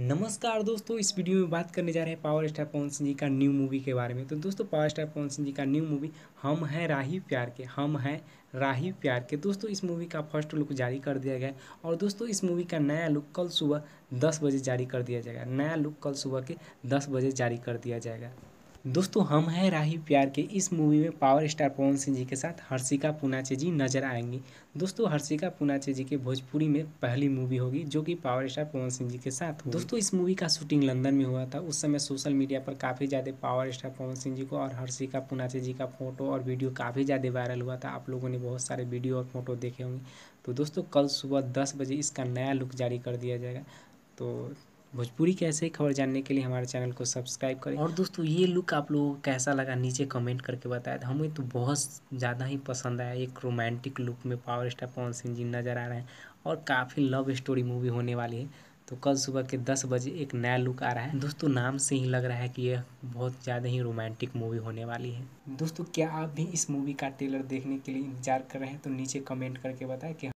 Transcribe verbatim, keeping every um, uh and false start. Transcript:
नमस्कार दोस्तों, इस वीडियो में बात करने जा रहे हैं पावर स्टार पवन सिंह जी का न्यू मूवी के बारे में। तो दोस्तों, पावर स्टार पवन सिंह जी का न्यू मूवी हम हैं राही प्यार के, हम हैं राही प्यार के। दोस्तों, इस मूवी का फर्स्ट लुक जारी कर दिया गया है और दोस्तों इस मूवी का नया लुक कल सुबह दस बजे जारी कर दिया जाएगा। नया लुक कल सुबह के दस बजे जारी कर दिया जाएगा। दोस्तों, हम हैं राही प्यार के इस मूवी में पावर स्टार पवन सिंह जी के साथ हर्षिका पूनाचा जी नज़र आएंगी। दोस्तों, हर्षिका पूनाचा जी के भोजपुरी में पहली मूवी होगी जो कि पावर स्टार पवन सिंह जी के साथ होगी। दोस्तों, इस मूवी का शूटिंग लंदन में हुआ था। उस समय सोशल मीडिया पर काफ़ी ज़्यादा पावर स्टार पवन सिंह जी को और हर्षिका पूनाचा जी का फोटो और वीडियो काफ़ी ज़्यादा वायरल हुआ था। आप लोगों ने बहुत सारे वीडियो और फोटो देखे होंगे। तो दोस्तों, कल सुबह दस बजे इसका नया लुक जारी कर दिया जाएगा। तो भोजपुरी की ऐसे ही खबर जानने के लिए हमारे चैनल को सब्सक्राइब करें। और दोस्तों, ये लुक आप लोगों को कैसा लगा नीचे कमेंट करके बताएं। हमें तो बहुत ज़्यादा ही पसंद आया। एक रोमांटिक लुक में पावर स्टार पवन सिंह जी नज़र आ रहे हैं और काफ़ी लव स्टोरी मूवी होने वाली है। तो कल सुबह के दस बजे एक नया लुक आ रहा है। दोस्तों, नाम से ही लग रहा है कि यह बहुत ज़्यादा ही रोमांटिक मूवी होने वाली है। दोस्तों, क्या आप भी इस मूवी का ट्रेलर देखने के लिए इंतजार कर रहे हैं? तो नीचे कमेंट करके बताएं कि